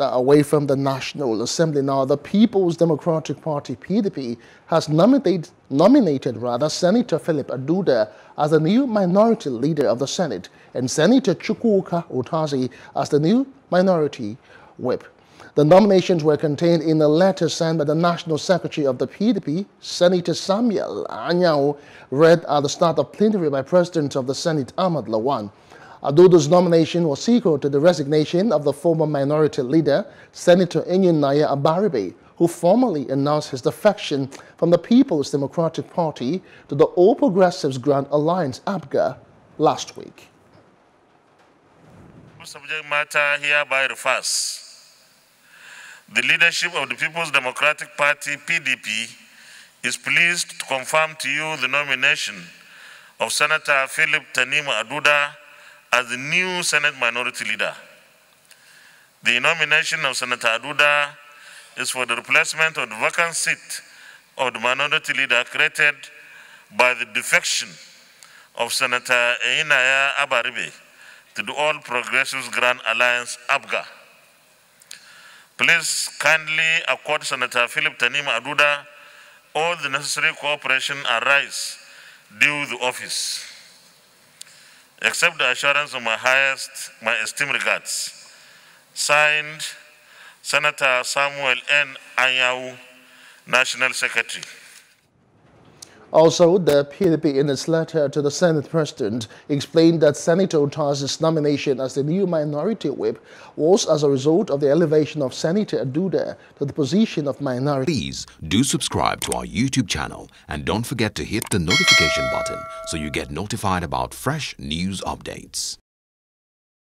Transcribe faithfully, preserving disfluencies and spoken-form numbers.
that away from the National Assembly. Now, the People's Democratic Party, P D P, has nominated, nominated rather Senator Philip Aduda as the new minority leader of the Senate and Senator Chukwuka Utazi as the new minority whip. The nominations were contained in a letter sent by the National Secretary of the P D P, Senator Samuel Anyao, read at the start of plenary by President of the Senate, Ahmad Lawan. Aduda's nomination was sequel to the resignation of the former minority leader, Senator Enyinnaya Abaribe, who formally announced his defection from the People's Democratic Party to the All Progressives Grand Alliance, A P G A, last week. Subject matter hereby refers. The leadership of the People's Democratic Party, P D P, is pleased to confirm to you the nomination of Senator Philip Tanimu Aduda as the new Senate Minority Leader. The nomination of Senator Aduda is for the replacement of the vacant seat of the Minority Leader created by the defection of Senator Enyinnaya Abaribe to the All Progressives Grand Alliance, A P G A. Please kindly accord Senator Philip Tanimu Aduda all the necessary cooperation and rights due the office. Accept the assurance of my highest, my esteemed regards. Signed, Senator Samuel N. Anyanwu, National Secretary. Also, the P D P, in its letter to the Senate President, explained that Senator Utazi's nomination as the new minority whip was as a result of the elevation of Senator Aduda to the position of minority. Please do subscribe to our YouTube channel and don't forget to hit the notification button so you get notified about fresh news updates.